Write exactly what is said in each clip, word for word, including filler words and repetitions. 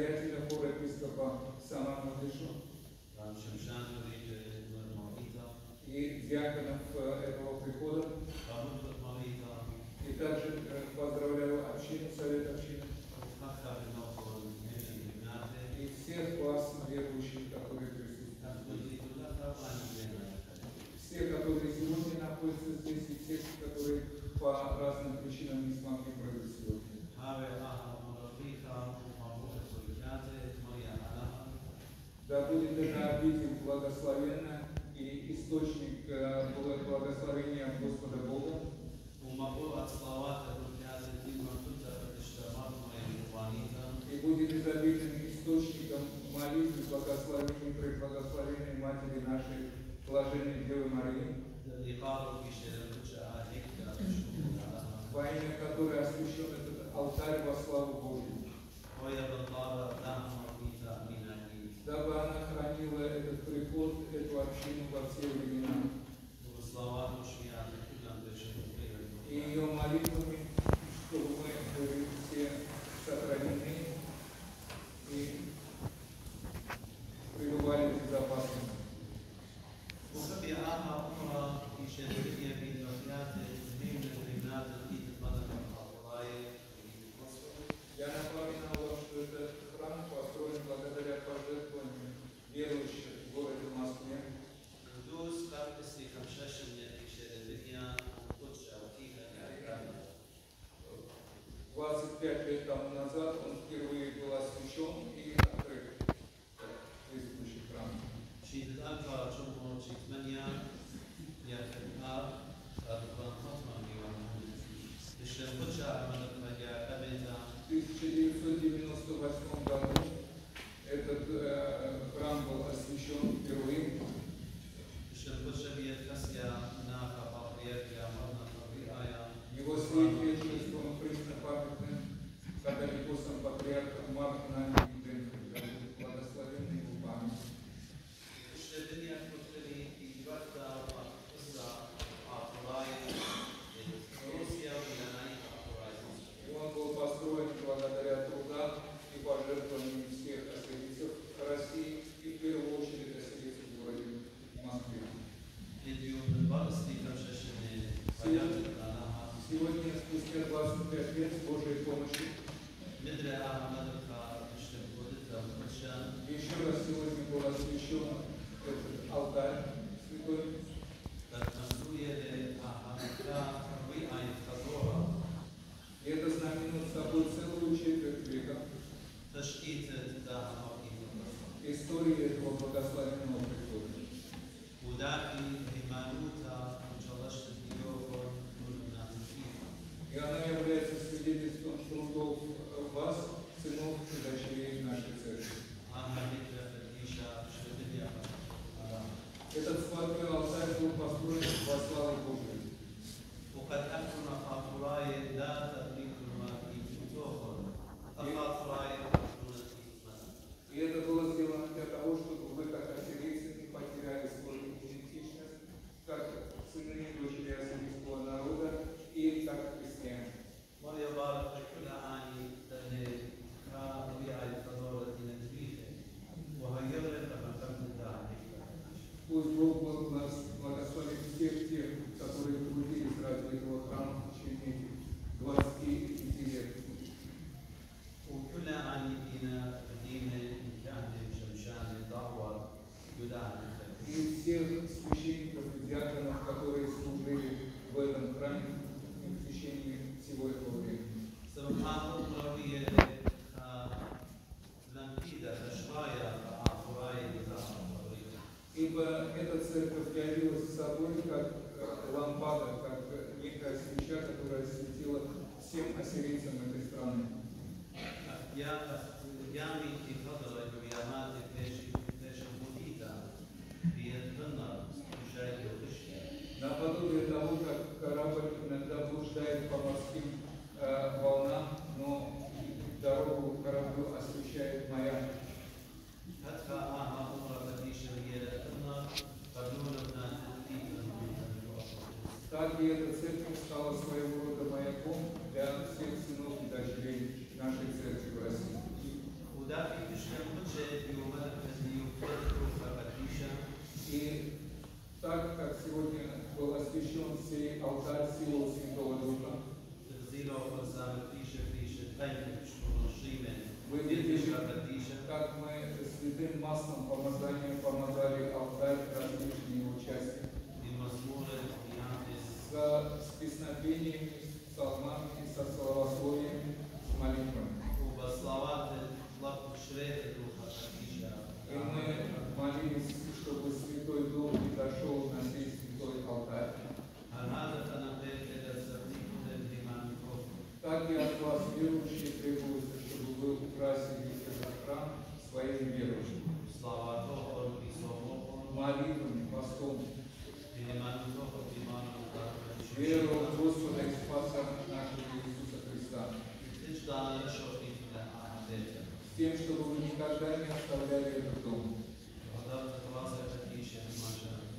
настоятеля хора епископа Саман Младишов и диаконов этого прихода. И также поздравляю общину, совет общины и всех вас, верующих, которые присутствуют. Все, которые сегодня находятся здесь, и все, которые по разным причинам не смогли пройти сегодня. Да будет эта обитель благословенна и источник благословения Господа Бога. И будет изобилен источником молитвы, благословения при благословении Матери нашей, блаженной Девы Марии, во имя которой освящен этот алтарь во славу Божию. Дабы она хранила этот приход, эту общину во все времена. И ее молитвами, чтобы мы были все сохранены и пребывали в безопасности. Я напоминал вам, что этот храм построен благодаря пожертвованию верующих в городе Москве. двадцать пять лет тому назад он впервые был освящен и открыт как действующий храм. В тысяча девятьсот девяносто восьмом году этот э, храм был освящен впервые. Его святейшеством преснопамятным католикосом патриархом Мартином Денфельдом, благословенный его память. Он был построен благодаря трудам и пожертвованиям всех освятителей России и в первую очередь освятителей в городе Москве. Сегодня, спустя двадцать пять лет, с Божьей помощью, еще раз сегодня был освящен этот алтарь святой. И это знаменует собой целую четверть века истории этого благословенного прихода. И она является свидетельством трудов вас, сынов и дочерей нашей церкви. Этот святой алтарь был построен во славу Божию. И это было сделано для того, чтобы вы, как ассирийцы, не потеряли свою идентичность causar silêncio em toda a luta. Мы святым маслом помазания помазали алтарь различные участия. С песнопениями, с псалмами, со словословиями, с молитвами. И мы молились, чтобы Святой Дух не дошел на сей святой алтарь. Так и от вас, верующие, требуется, чтобы вы украсили этот храм своим верующим. Молитвами, постом. Веру в Господа и Спаса нашего Иисуса Христа. С тем, чтобы вы никогда не оставляли этот дом.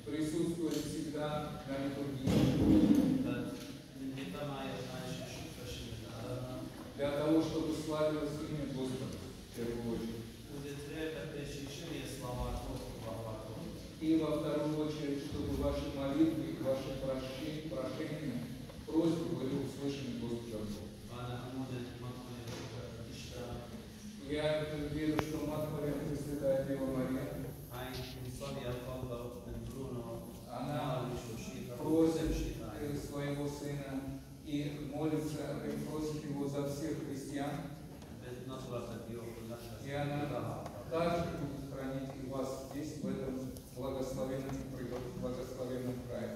Присутствовали всегда на литургии. Для того, чтобы славилось имя Господа в первую очередь. И во вторую очередь, чтобы ваши молитвы, ваши прощения, прошения, просьбы были услышаны Господом. Я верю, что Мать Мария, Пресвятая Дева Мария, она просит своего Сына и молится, и просит Его за всех христиан, и она также будет хранить и вас здесь, в этом благословенном, благословенном крае.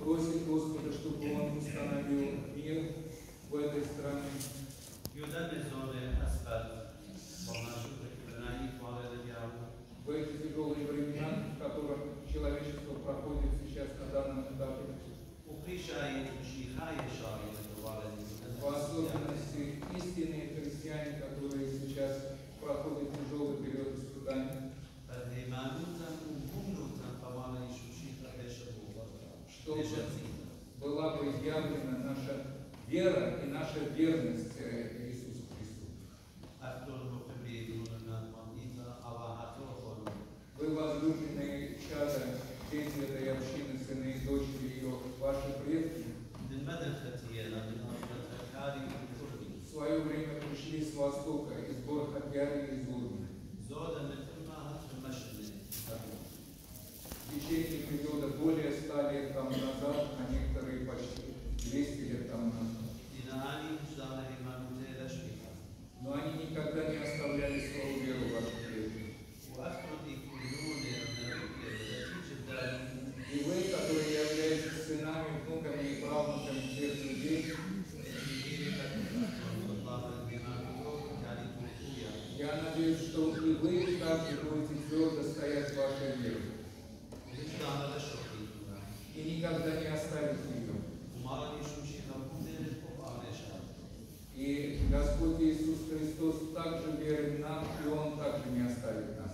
Просит Господа, чтобы Он установил мир в этой стране. В эти тяжелые времена, в которых человечество проходит сейчас на данном этапе, в особенности истинные христиане, которые сейчас проходят тяжелый период испытаний, чтобы была бы явлена наша вера и наша верность Иисусу Христу. Вы, возлюбленные чада, дети этой общины, сыны и дочери ее, ваши предки, в свое время пришли с востока, из гор Хагяри и из Урмы. В течение периода более ста лет тому назад, а некоторые почти двести лет тому назад. Но они никогда не оставляли свою веру в вашу веру. И вы, которые являетесь сынами, внуками и правнуками всех людей, я надеюсь, что и вы также будете твердо стоять в вашей вере. И никогда не оставите ее. И Господь Иисус Христос также верен нам, и Он также не оставит нас.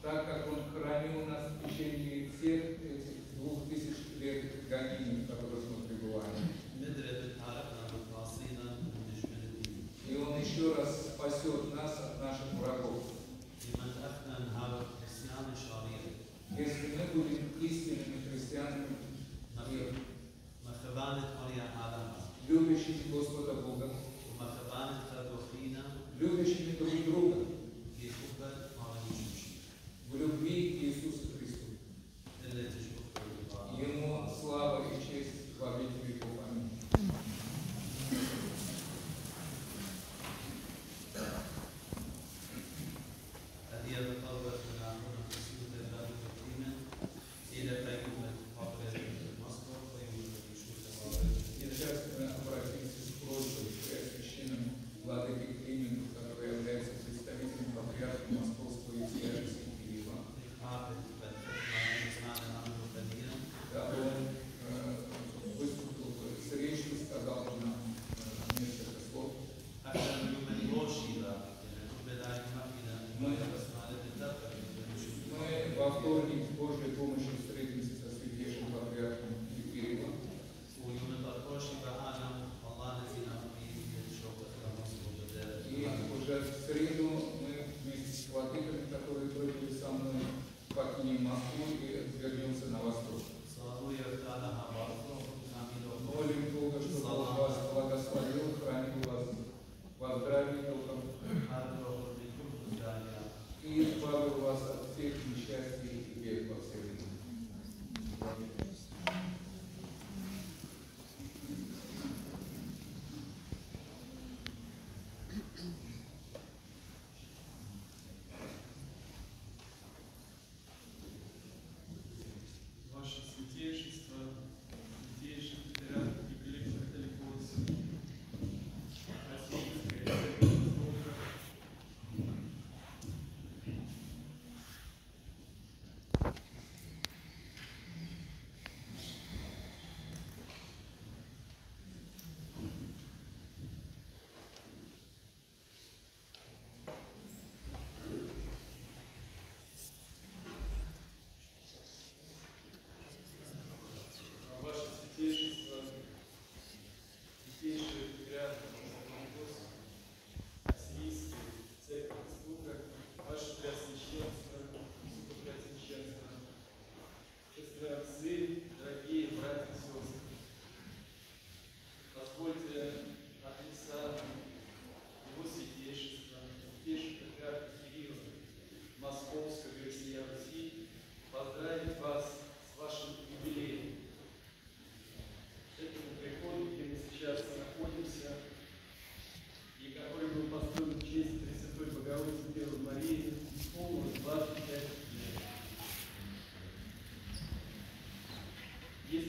Так как Он хранил нас в течение всех этих двух тысяч лет гонений, в которых мы пребываем. И Он еще раз спасет нас от наших врагов. Если мы будем истинными христианами, любящими Господа Бога, любящими друг друга, в любви к Иисусу Христу. Ему слава и честь во веки веков. Аминь. Я сейчас обратимся с просьбой к священному владыке Климену, который является представителем патриарха Московского Евсея. Да, он выступил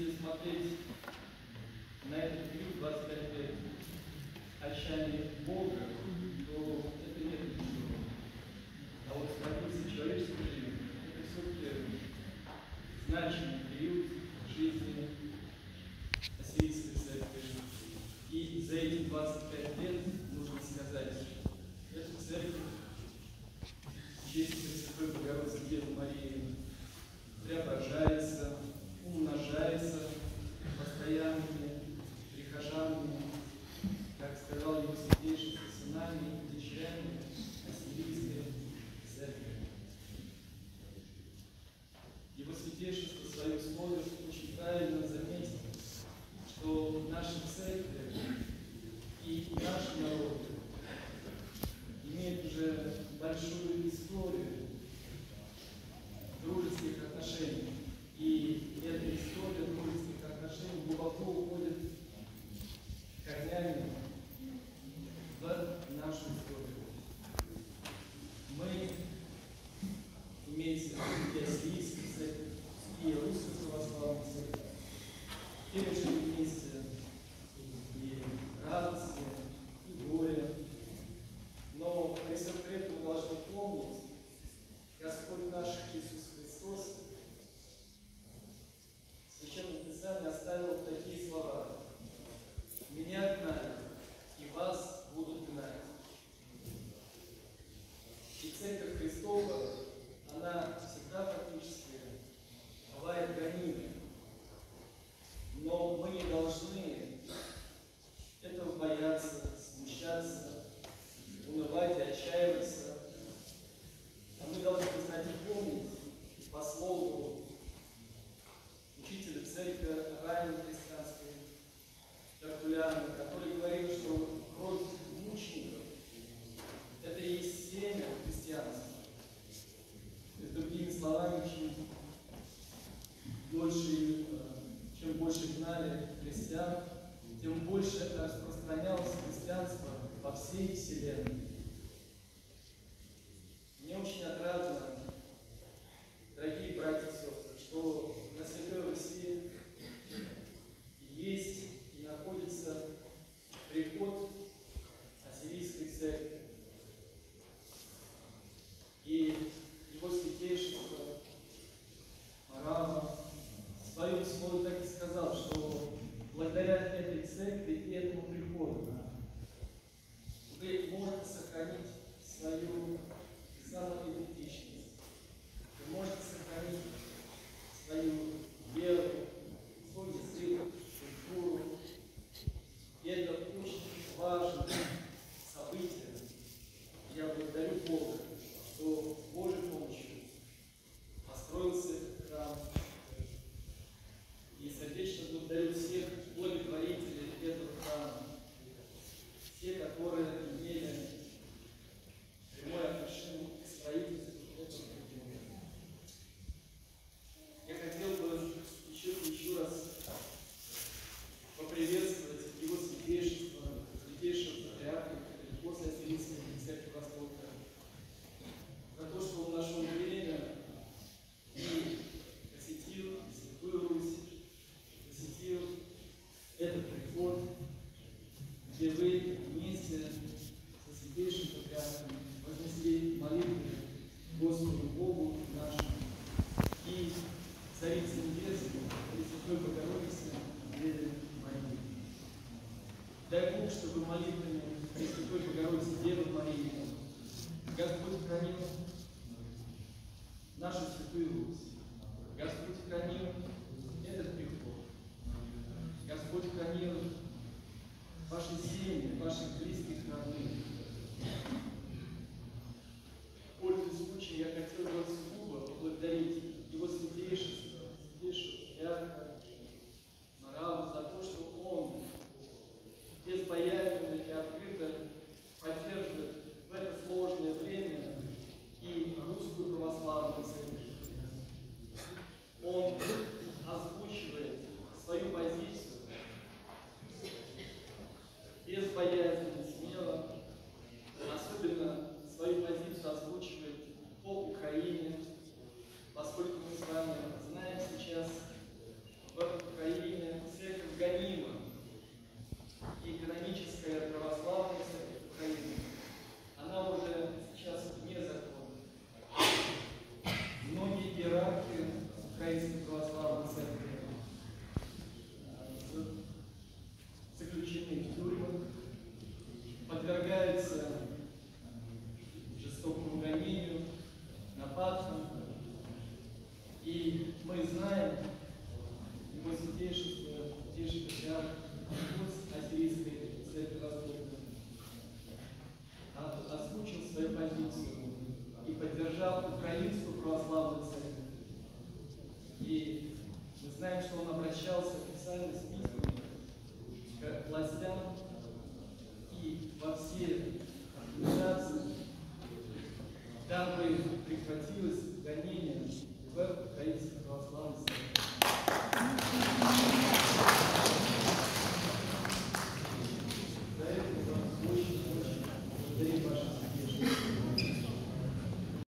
если смотреть на этот период двадцать пять лет отчаяния Бога, то это нет ничего. А вот с позиции человеческой жизни это все-таки значимый период жизни Ассирийской церкви. И за эти двадцать пять лет нужно сказать, что эта церковь в честь Пресвятой Богородицы Девы Марии преображается, умножается постоянными прихожанами, как сказал его Святейший, сынами и дочерями Ассирийской церкви. Его Святейшество в своем слове очень правильно заметил, что наша церковь и наш народ имеют уже большую историю дружеских отношений. И эта история дружеских отношений глубоко уходит корнями в нашу историю. Мы, имеется в виду Ассирийской церкви и Русской православной церкви, пережили вместе и радости, и горе. Но если при этом должны помнить, Господь наш Иисус Христос в Священном Писании оставил такие слова: «Меня гнали, и вас будут гнать». И Церковь Христова, она всегда практически бывает гонима. Но мы не должны этого бояться, смущаться, унывать и отчаиваться. А мы должны знать и помнить по слову учителя церкви ранней христианской Тертуллиана, который говорил, что кровь мучеников – это и есть семя христианства. И, другими словами, чем дольше, чем больше гнали христиан, тем больше распространялось христианство по всей вселенной. Мне очень отрадно, дорогие братья и сестры, что на Святой Руси есть и находится приход Ассирийской церкви. И его Святейшество Арама в своем слове так и сказал, что благодаря этой церкви и этому приходу вы можете сохранить свою самоидентичность, вы можете сохранить свою веру, свой язык, культуру. И это очень важное событие. Я благодарю Бога, что с Божьей помощью построился храм. И сердечно благодарю всех благотворителей этого храма, все, которые имели прямое отношение к строительству этого храма. Я хотел бы еще, еще раз поприветствовать его святейшество, святейшего патриарха После Ассирийской церкви Востока, за то, что он нашел время и посетил Святую Русь, посетил этот приход, где вы вместе со Святейшим Патриархом вознесли молитвы Господу Богу нашему и Царице Небесной и Святой Богородице Деве Марии. Дай Бог, чтобы молитвами Пресвятой Богородицы Девы Марии Господь хранил нашу Святую Русь, Господь хранил этот приход, Господь хранил ваши семьи, ваших близких, родных. Пользуясь случаем, я хотел бы сугубо поблагодарить его святейшество, святейшего патриарха Мараву за то, что он безбоязненно и открыто поддерживает в это сложное время мы знаем, и мы святейшество тешит себя, путь ассирийской церкви Восточной, озвучил свою позицию и поддержал украинскую православную церковь. И мы знаем, что он обращался официально с письмами к властям